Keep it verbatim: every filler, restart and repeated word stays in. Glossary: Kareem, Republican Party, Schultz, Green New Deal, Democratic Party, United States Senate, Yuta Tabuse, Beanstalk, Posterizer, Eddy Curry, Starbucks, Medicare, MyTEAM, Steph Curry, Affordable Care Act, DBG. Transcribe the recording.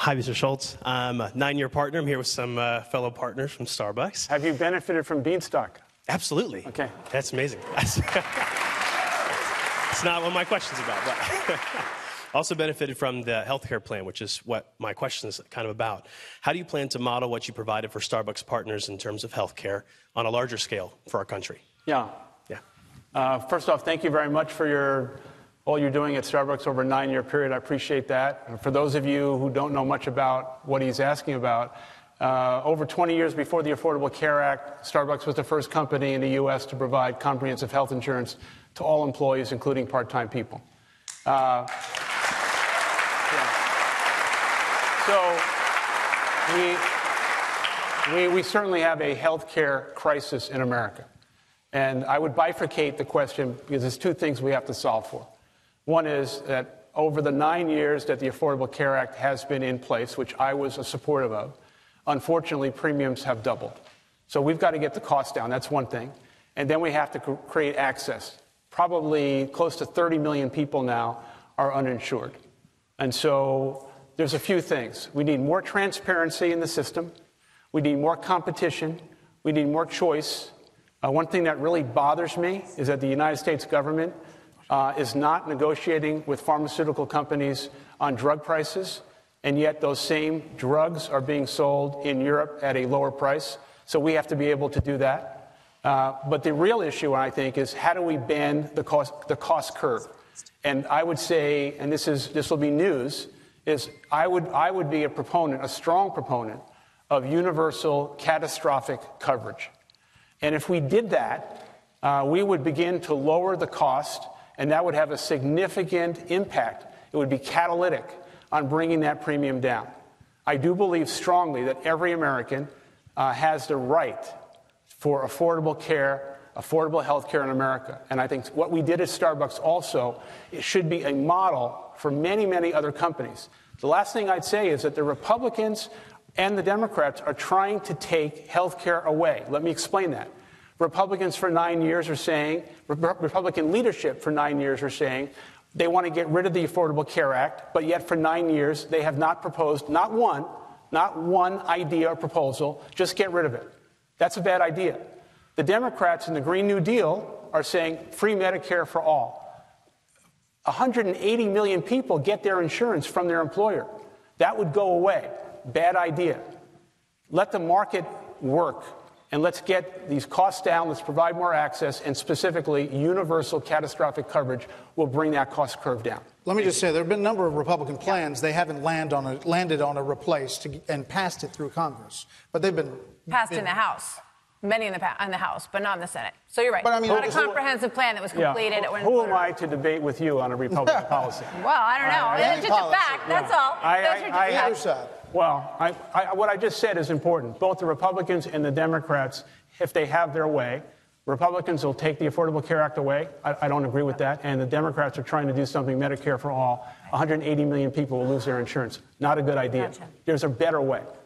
Hi, Mister Schultz. I'm a nine-year partner. I'm here with some uh, fellow partners from Starbucks. Have you benefited from Beanstalk? Absolutely. Okay. That's amazing. It's not what my question's about, but also benefited from the healthcare plan, which is what my question is kind of about. How do you plan to model what you provided for Starbucks partners in terms of healthcare on a larger scale for our country? Yeah. Yeah. Uh, first off, thank you very much for your... all you're doing at Starbucks over a nine-year period. I appreciate that. And for those of you who don't know much about what he's asking about, uh, over twenty years before the Affordable Care Act, Starbucks was the first company in the U S to provide comprehensive health insurance to all employees, including part-time people. Uh, yeah. So we, we, we certainly have a healthcare crisis in America. And I would bifurcate the question because there's two things we have to solve for. One is that over the nine years that the Affordable Care Act has been in place, which I was a supportive of, unfortunately, premiums have doubled. So we've got to get the cost down. That's one thing. And then we have to create access. Probably close to thirty million people now are uninsured. And so there's a few things. We need more transparency in the system. We need more competition. We need more choice. Uh, one thing that really bothers me is that the United States government Uh, is not negotiating with pharmaceutical companies on drug prices, and yet those same drugs are being sold in Europe at a lower price. So we have to be able to do that. Uh, but the real issue, I think, is how do we bend the cost, the cost curve? And I would say, and this is this will be news, is I would I would be a proponent, a strong proponent, of universal catastrophic coverage. And if we did that, uh, we would begin to lower the cost. And that would have a significant impact. It would be catalytic on bringing that premium down. I do believe strongly that every American uh, has the right for affordable care, affordable health care in America. And I think what we did at Starbucks also, it should be a model for many, many other companies. The last thing I'd say is that the Republicans and the Democrats are trying to take health care away. Let me explain that. Republicans for nine years are saying, Republican leadership for nine years are saying they want to get rid of the Affordable Care Act, but yet for nine years they have not proposed, not one, not one idea or proposal, just get rid of it. That's a bad idea. The Democrats in the Green New Deal are saying free Medicare for all. one hundred eighty million people get their insurance from their employer. That would go away. Bad idea. Let the market work. And let's get these costs down, let's provide more access, and specifically universal catastrophic coverage will bring that cost curve down. Let me just say, there have been a number of Republican plans. Yeah. They haven't land on a, landed on a replace to, and passed it through Congress. But they've been... Passed been, in the House. Many in the, in the House, but not in the Senate. So you're right. But I mean, not who, a comprehensive who, plan that was completed. Yeah. Who, who am I to debate with you on a Republican policy? Well, I don't know. I, I, it's just policy. a fact. Yeah. That's all. I, Those I, are I, just I, facts. Well, I, I, what I just said is important. Both the Republicans and the Democrats, if they have their way, Republicans will take the Affordable Care Act away. I, I don't agree with that. And the Democrats are trying to do something, Medicare for all. one hundred eighty million people will lose their insurance. Not a good idea. Gotcha. There's a better way.